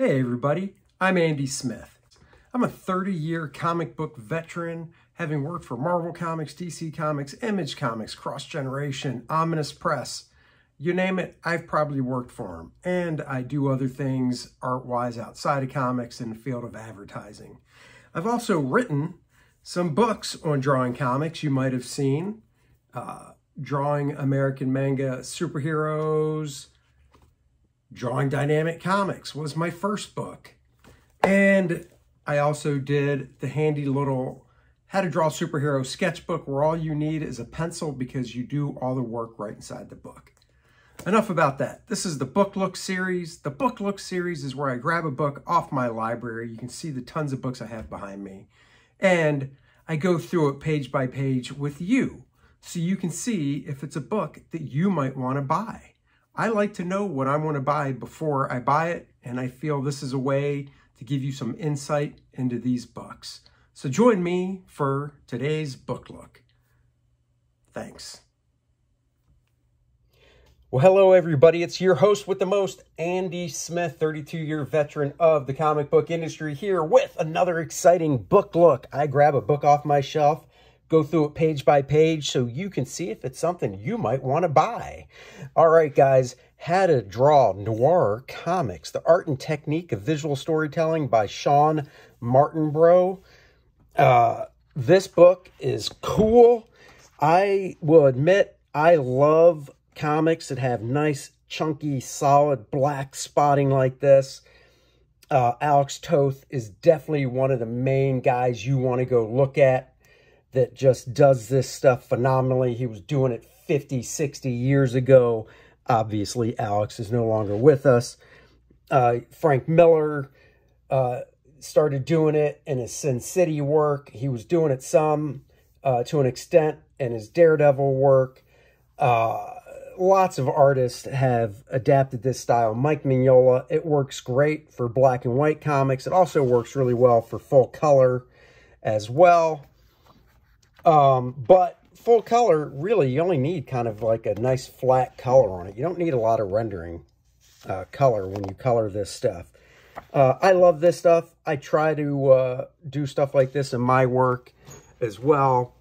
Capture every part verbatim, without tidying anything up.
Hey everybody, I'm Andy Smith. I'm a thirty-year comic book veteran, having worked for Marvel Comics, D C Comics, Image Comics, Cross Generation, Ominous Press, you name it, I've probably worked for them. And I do other things art-wise outside of comics in the field of advertising. I've also written some books on drawing comics you might have seen. Uh, Drawing American Manga Superheroes, Drawing Dynamic Comics was my first book. And I also did the handy little How to Draw Superhero Sketchbook, where all you need is a pencil because you do all the work right inside the book. Enough about that. This is the Book Look series. The Book Look series is where I grab a book off my library. You can see the tons of books I have behind me. And I go through it page by page with you, so you can see if it's a book that you might want to buy. I like to know what I want to buy before I buy it, and I feel this is a way to give you some insight into these books. So join me for today's Book Look. Thanks. Well, hello everybody. It's your host with the most, Andy Smith, thirty-two-year veteran of the comic book industry, here with another exciting Book Look. I grab a book off my shelf, go through it page by page so you can see if it's something you might want to buy. All right, guys, How to Draw Noir Comics, the art and technique of visual storytelling by Sean Martinbrough. Uh, this book is cool. I will admit I love comics that have nice, chunky, solid black spotting like this. Uh, Alex Toth is definitely one of the main guys you want to go look at, that just does this stuff phenomenally. He was doing it fifty, sixty years ago. Obviously, Alex is no longer with us. Uh, Frank Miller uh, started doing it in his Sin City work. He was doing it some uh, to an extent in his Daredevil work. Uh, lots of artists have adapted this style. Mike Mignola, it works great for black and white comics. It also works really well for full color as well. Um, but full color, really, you only need kind of like a nice flat color on it. You don't need a lot of rendering uh, color when you color this stuff. Uh, I love this stuff. I try to uh, do stuff like this in my work as well.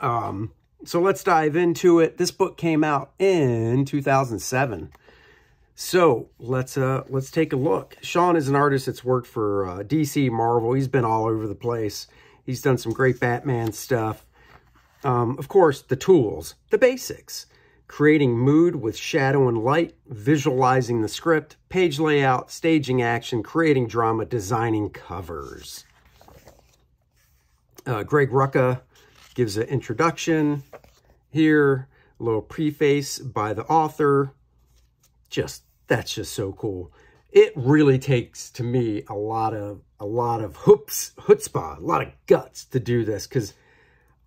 Um, so let's dive into it. This book came out in two thousand seven. So let's, uh, let's take a look. Sean is an artist that's worked for uh, D C, Marvel. He's been all over the place. He's done some great Batman stuff. Um, of course, the tools, the basics, creating mood with shadow and light, visualizing the script, page layout, staging action, creating drama, designing covers. Uh, Greg Rucka gives an introduction here, a little preface by the author. Just, that's just so cool. It really takes, to me, a lot of a lot of hoops, chutzpah, a lot of guts to do this, because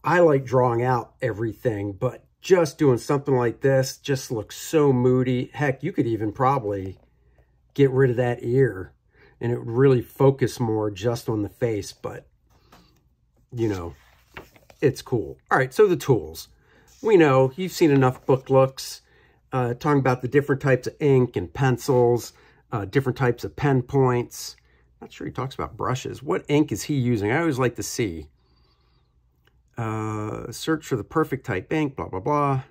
I like drawing out everything, but just doing something like this just looks so moody. Heck, you could even probably get rid of that ear, and it would really focus more just on the face, but, you know, it's cool. All right, so the tools. We know, you've seen enough book looks, uh, talking about the different types of ink and pencils, Uh, different types of pen points. Not sure he talks about brushes. What ink is he using? I always like to see. Uh, search for the perfect type ink, blah, blah, blah.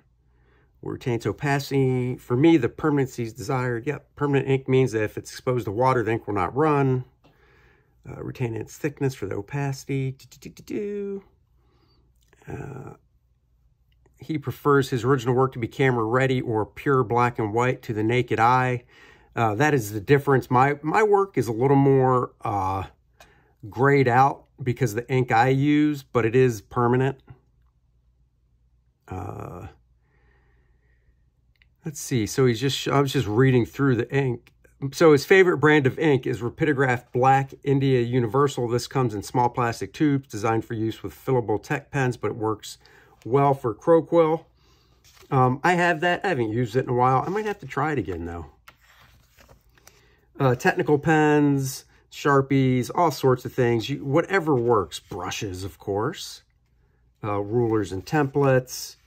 Retains opacity. For me, the permanency is desired. Yep, permanent ink means that if it's exposed to water, the ink will not run. Uh, retain its thickness for the opacity. Do, do, do, do, do. Uh, he prefers his original work to be camera ready or pure black and white to the naked eye. Uh, that is the difference. My my work is a little more uh, grayed out because of the ink I use, but it is permanent. Uh, let's see. So he's just I was just reading through the ink. So his favorite brand of ink is Rapidograph Black India Universal. This comes in small plastic tubes designed for use with fillable tech pens, but it works well for Croquill. Um, I have that. I haven't used it in a while. I might have to try it again though. Uh, technical pens, Sharpies, all sorts of things. You, whatever works. Brushes, of course. Uh, rulers and templates.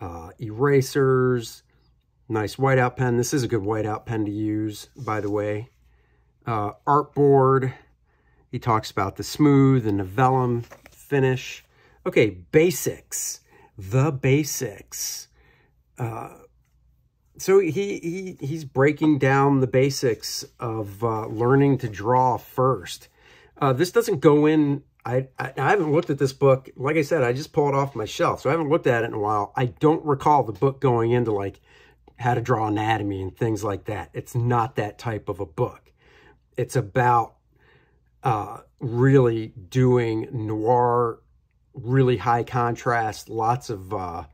Uh, erasers. Nice whiteout pen. This is a good whiteout pen to use, by the way. uh, art board. He talks about the smooth and the vellum finish. Okay, basics, the basics. Uh, so he, he he's breaking down the basics of uh, learning to draw first. Uh, this doesn't go in, I, I, I haven't looked at this book. Like I said, I just pulled it off my shelf, so I haven't looked at it in a while. I don't recall the book going into like how to draw anatomy and things like that. It's not that type of a book. It's about uh, really doing noir, really high contrast, lots of uh,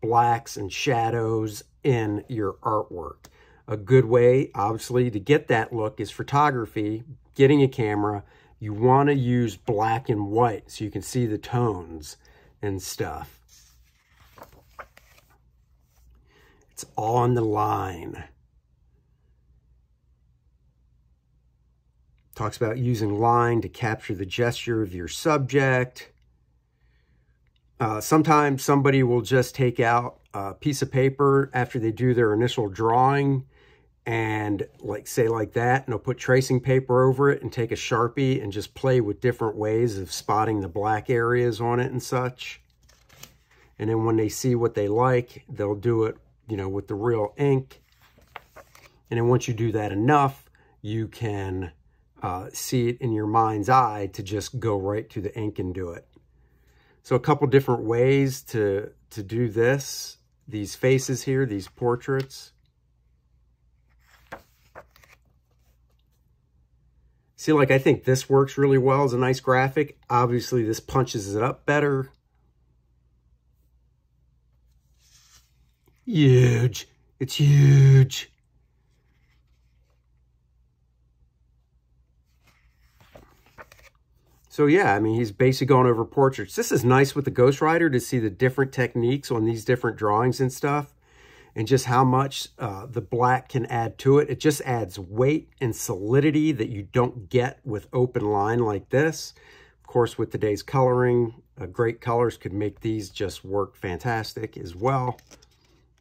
blacks and shadows in your artwork. A good way, obviously, to get that look is photography, getting a camera. You want to use black and white so you can see the tones and stuff. It's all on the line. Talks about using line to capture the gesture of your subject. Uh, sometimes somebody will just take out a piece of paper after they do their initial drawing and like say like that, and they'll put tracing paper over it and take a Sharpie and just play with different ways of spotting the black areas on it and such. And then when they see what they like, they'll do it, you know, with the real ink. And then once you do that enough, you can uh, see it in your mind's eye to just go right to the ink and do it. So a couple different ways to, to do this. These faces here, these portraits. See, like, I think this works really well as a nice graphic. Obviously, this punches it up better. Huge. It's huge. So yeah, I mean, he's basically going over portraits. This is nice with the Ghost Rider to see the different techniques on these different drawings and stuff, and just how much uh, the black can add to it. It just adds weight and solidity that you don't get with open line like this. Of course, with today's coloring, uh, great colors could make these just work fantastic as well.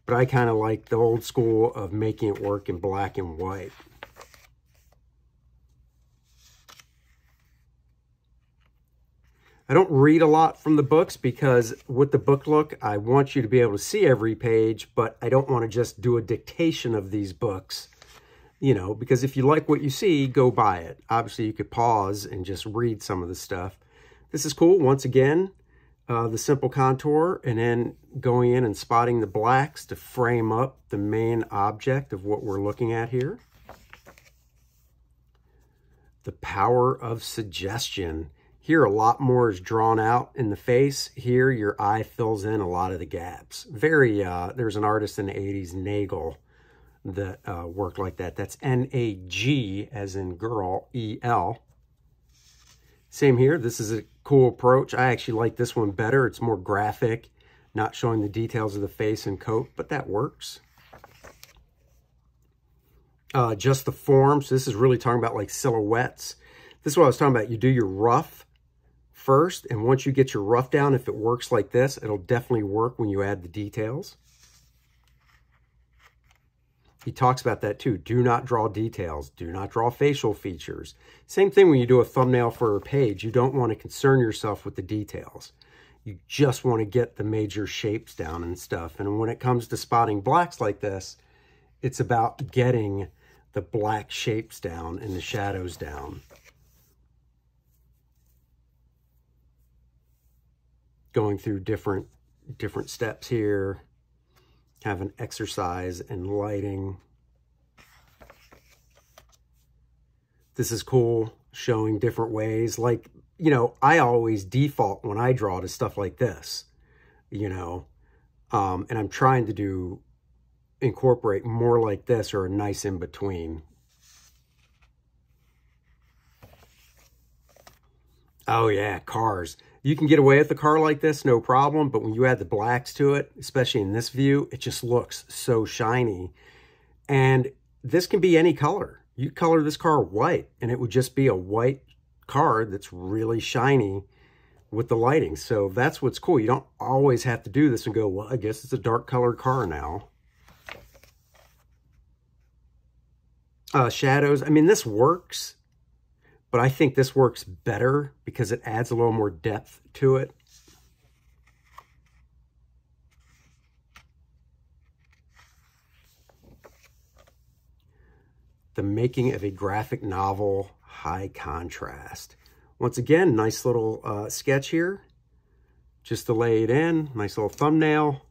But I kind of like the old school of making it work in black and white. I don't read a lot from the books because with the book look, I want you to be able to see every page, but I don't want to just do a dictation of these books, you know, because if you like what you see, go buy it. Obviously, you could pause and just read some of the stuff. This is cool. Once again, uh, the simple contour and then going in and spotting the blacks to frame up the main object of what we're looking at here. The power of suggestion. Here, a lot more is drawn out in the face. Here, your eye fills in a lot of the gaps. Very, uh, there's an artist in the eighties, Nagel, that uh, worked like that. That's N A G, as in girl, E L. Same here. This is a cool approach. I actually like this one better. It's more graphic, not showing the details of the face and coat, but that works. Uh, just the form. So this is really talking about like silhouettes. This is what I was talking about. You do your rough first, and once you get your rough down, if it works like this, it'll definitely work when you add the details. He talks about that too. Do not draw details. Do not draw facial features. Same thing when you do a thumbnail for a page. You don't want to concern yourself with the details. You just want to get the major shapes down and stuff. And when it comes to spotting blacks like this, it's about getting the black shapes down and the shadows down. Going through different different steps here, have an exercise and lighting. This is cool, showing different ways. Like, you know, I always default when I draw to stuff like this, you know, um, and I'm trying to do, incorporate more like this or a nice in-between. Oh yeah, cars. You can get away with a car like this, no problem, but when you add the blacks to it, especially in this view, it just looks so shiny. And this can be any color. You color this car white, and it would just be a white car that's really shiny with the lighting. So that's what's cool. You don't always have to do this and go, well, I guess it's a dark colored car now. uh, shadows. I mean, this works, but I think this works better because it adds a little more depth to it. The making of a graphic novel, high contrast. Once again, nice little uh, sketch here. Just to lay it in, nice little thumbnail.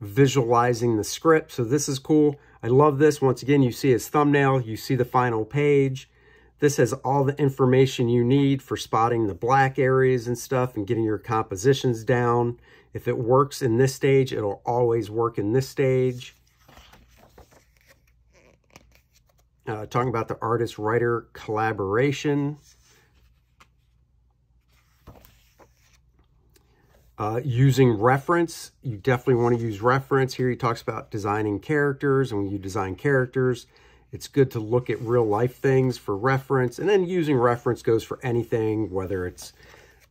Visualizing the script, so this is cool. I love this. Once again, you see his thumbnail, you see the final page. This has all the information you need for spotting the black areas and stuff and getting your compositions down. If it works in this stage, it'll always work in this stage. Uh, talking about the artist-writer collaboration. Uh, using reference. You definitely want to use reference. Here he talks about designing characters, and when you design characters, it's good to look at real-life things for reference. And then using reference goes for anything, whether it's,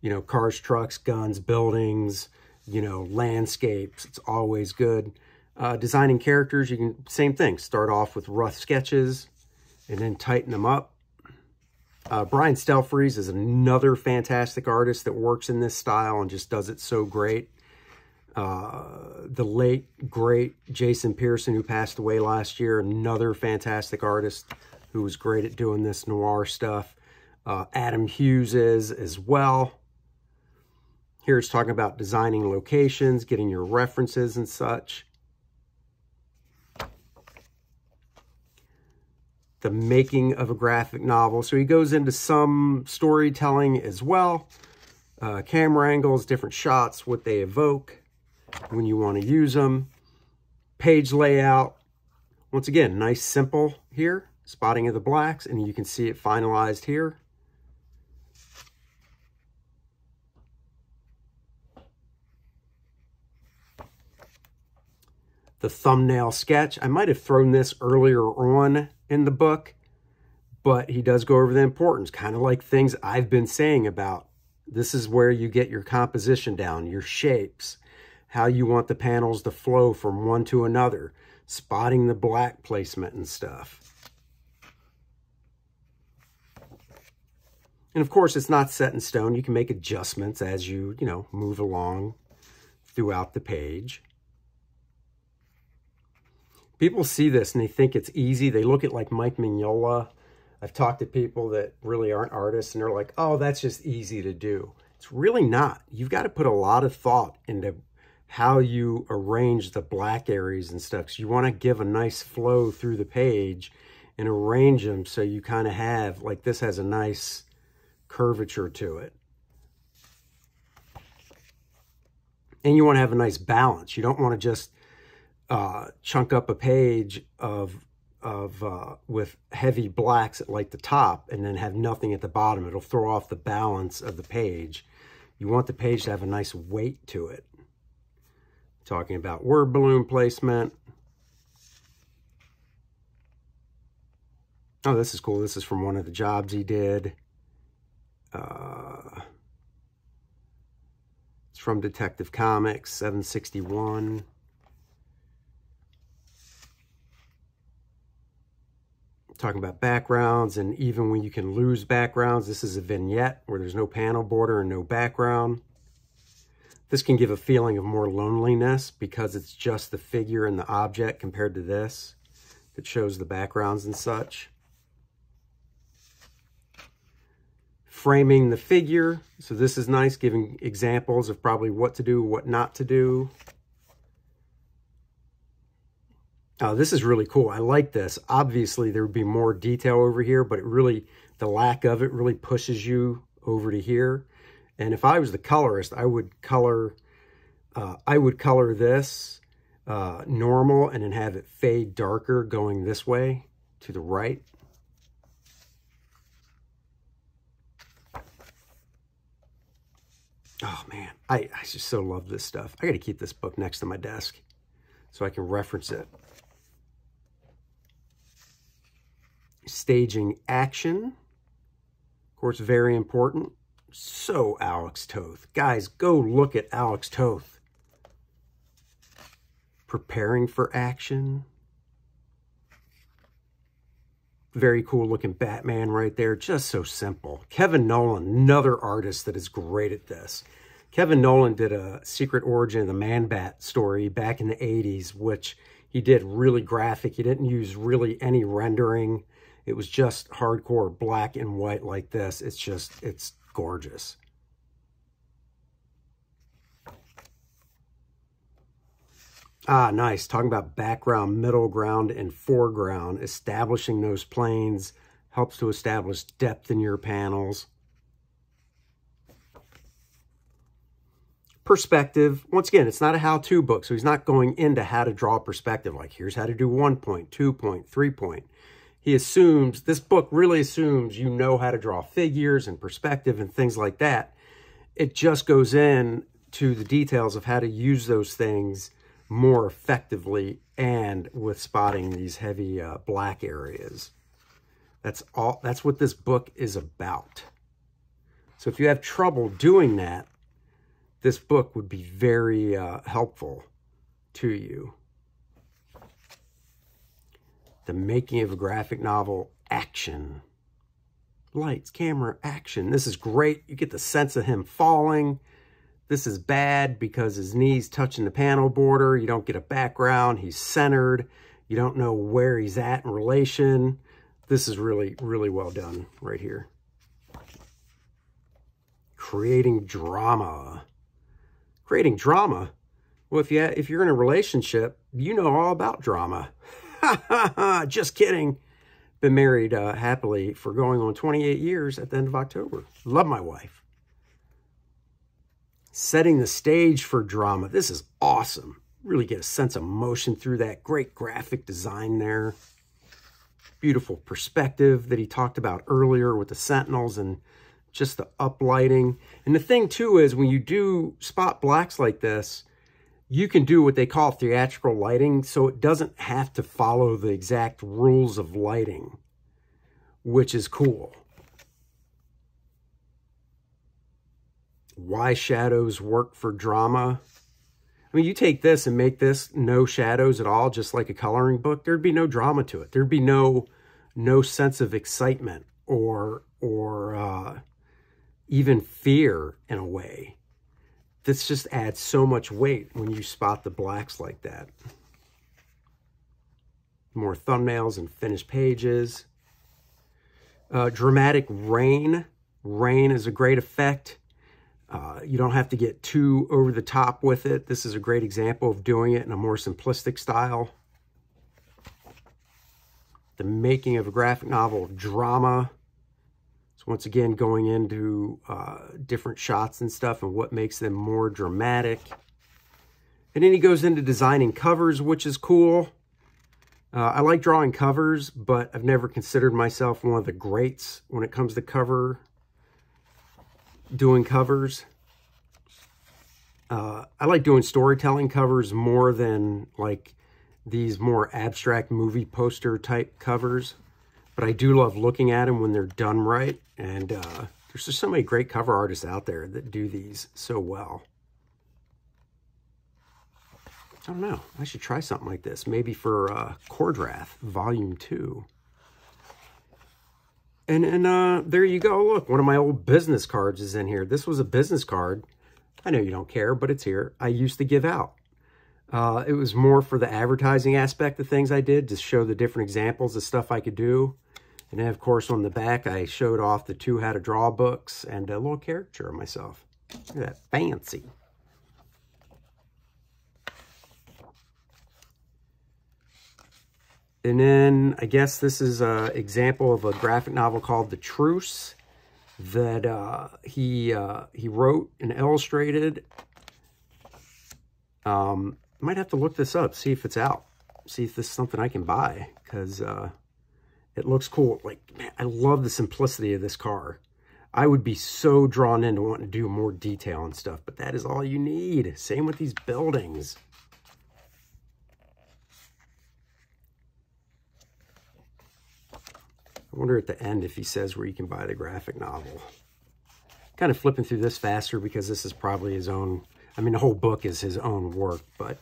you know, cars, trucks, guns, buildings, you know, landscapes. It's always good. Uh, designing characters, you can, same thing, start off with rough sketches and then tighten them up. Uh, Brian Stelfreeze is another fantastic artist that works in this style and just does it so great. Uh, the late, great Jason Pearson, who passed away last year, another fantastic artist who was great at doing this noir stuff. Uh, Adam Hughes is as well. Here it's talking about designing locations, getting your references and such. The making of a graphic novel. So he goes into some storytelling as well. Uh, camera angles, different shots, what they evoke, when you want to use them. Page layout. Once again, nice simple here. Spotting of the blacks, and you can see it finalized here. The thumbnail sketch. I might have thrown this earlier on in the book, but he does go over the importance, kind of like things I've been saying about. This is where you get your composition down, your shapes, how you want the panels to flow from one to another, spotting the black placement and stuff. And of course, it's not set in stone. You can make adjustments as you, you know, move along throughout the page. People see this and they think it's easy. They look at like Mike Mignola. I've talked to people that really aren't artists and they're like, oh, that's just easy to do. It's really not. You've got to put a lot of thought into how you arrange the black areas and stuff. So you want to give a nice flow through the page and arrange them so you kind of have, like this has a nice curvature to it. And you want to have a nice balance. You don't want to just Uh, chunk up a page of of uh, with heavy blacks at like the top and then have nothing at the bottom. It'll throw off the balance of the page. You want the page to have a nice weight to it. Talking about word balloon placement. Oh, this is cool. This is from one of the jobs he did. Uh, it's from Detective Comics, seven sixty-one. Talking about backgrounds, and even when you can lose backgrounds, this is a vignette where there's no panel border and no background. This can give a feeling of more loneliness because it's just the figure and the object compared to this that shows the backgrounds and such. Framing the figure. So this is nice, giving examples of probably what to do, what not to do. Uh, this is really cool. I like this. Obviously, there would be more detail over here, but it really, the lack of it really pushes you over to here. And if I was the colorist, I would color, uh, I would color this uh, normal and then have it fade darker going this way to the right. Oh man, I, I just so love this stuff. I got to keep this book next to my desk so I can reference it. Staging action, of course, very important. So Alex Toth. Guys, go look at Alex Toth. preparing for action. Very cool looking Batman right there. Just so simple. Kevin Nolan, another artist that is great at this. Kevin Nolan did a Secret Origin of the Man-Bat story back in the eighties, which he did really graphic. He didn't use really any rendering. It was just hardcore black and white like this. It's just, it's gorgeous. Ah, nice. Talking about background, middle ground, and foreground. Establishing those planes helps to establish depth in your panels. Perspective. Once again, it's not a how-to book, so he's not going into how to draw perspective. Like, here's how to do one point, two point, three point. He assumes, this book really assumes you know how to draw figures and perspective and things like that. It just goes in to the details of how to use those things more effectively and with spotting these heavy uh, black areas. That's all. That's what this book is about. So if you have trouble doing that, this book would be very uh, helpful to you. The Making of a Graphic Novel, Action. Lights, camera, action. This is great. You get the sense of him falling. This is bad because his knee's touching the panel border. You don't get a background. He's centered. You don't know where he's at in relation. This is really, really well done right here. Creating Drama. Creating drama. Well, if you if you're in a relationship, you know all about drama. Ha ha ha! Just kidding. Been married uh, happily for going on twenty-eight years at the end of October. Love my wife. Setting the stage for drama. This is awesome. Really get a sense of motion through that. Great graphic design there. Beautiful perspective that he talked about earlier with the sentinels and just the uplighting. And the thing, too, is when you do spot blacks like this, you can do what they call theatrical lighting, so it doesn't have to follow the exact rules of lighting, which is cool. Why shadows work for drama. I mean, you take this and make this no shadows at all, just like a coloring book, there'd be no drama to it. There'd be no, no sense of excitement or, or, uh, even fear in a way. This just adds so much weight when you spot the blacks like that. More thumbnails and finished pages. Uh, dramatic rain. Rain is a great effect. Uh, you don't have to get too over the top with it. This is a great example of doing it in a more simplistic style. The Making of a Graphic Novel of Drama. Once again, going into uh, different shots and stuff and what makes them more dramatic. And then he goes into designing covers, which is cool. Uh, I like drawing covers, but I've never considered myself one of the greats when it comes to cover, doing covers. Uh, I like doing storytelling covers more than like these more abstract movie poster type covers. But I do love looking at them when they're done right. And uh, there's just so many great cover artists out there that do these so well. I don't know. I should try something like this. Maybe for uh, Kor-drath Volume two. And, and uh, there you go. Look, one of my old business cards is in here. This was a business card. I know you don't care, but it's here. I used to give out. Uh, it was more for the advertising aspect of things I did to show the different examples of stuff I could do. And then, of course, on the back, I showed off the two How to Draw books and a little caricature of myself. Look at that. Fancy. And then, I guess this is an example of a graphic novel called The Truce that uh, he, uh, he wrote and illustrated. Um, might have to look this up, see if it's out, see if this is something I can buy, because uh, it looks cool. Like, man, I love the simplicity of this car. I would be so drawn into wanting to do more detail and stuff, but that is all you need. Same with these buildings. I wonder at the end if he says where you can buy the graphic novel. Kind of flipping through this faster because this is probably his own. I mean, the whole book is his own work, but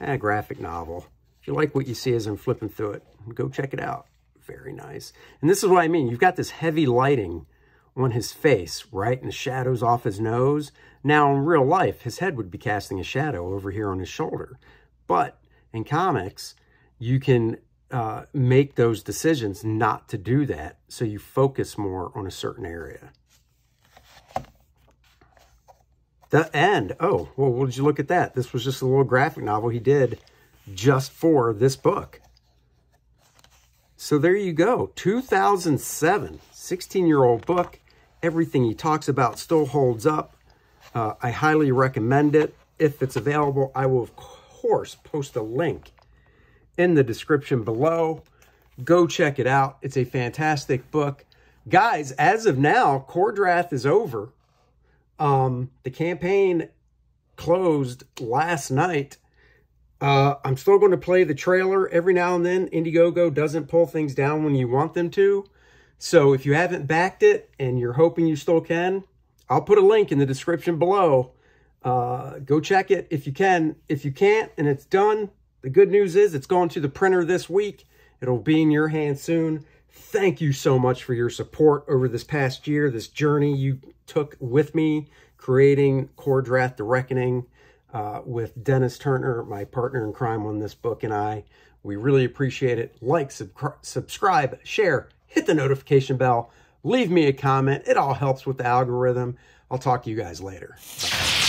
a graphic novel. If you like what you see as I'm flipping through it, go check it out. Very nice. And this is what I mean. You've got this heavy lighting on his face, right? And the shadows off his nose. Now, in real life, his head would be casting a shadow over here on his shoulder. But in comics, you can uh, make those decisions not to do that, so you focus more on a certain area. The end. Oh, well, well, did you look at that? This was just a little graphic novel he did just for this book. So there you go. two thousand seven, sixteen-year-old book. Everything he talks about still holds up. Uh, I highly recommend it. If it's available, I will, of course, post a link in the description below. Go check it out. It's a fantastic book. Guys, as of now, Kor-drath is over. Um, the campaign closed last night. Uh, I'm still going to play the trailer every now and then. Indiegogo doesn't pull things down when you want them to. So if you haven't backed it and you're hoping you still can, I'll put a link in the description below. Uh, go check it if you can. If you can't and it's done, the good news is it's going to the printer this week. It'll be in your hands soon. Thank you so much for your support over this past year, this journey you took with me, creating Kor-drath The Reckoning uh, with Dennis Turner, my partner in crime on this book, and I. We really appreciate it. Like, sub subscribe, share, hit the notification bell. Leave me a comment. It all helps with the algorithm. I'll talk to you guys later. Bye.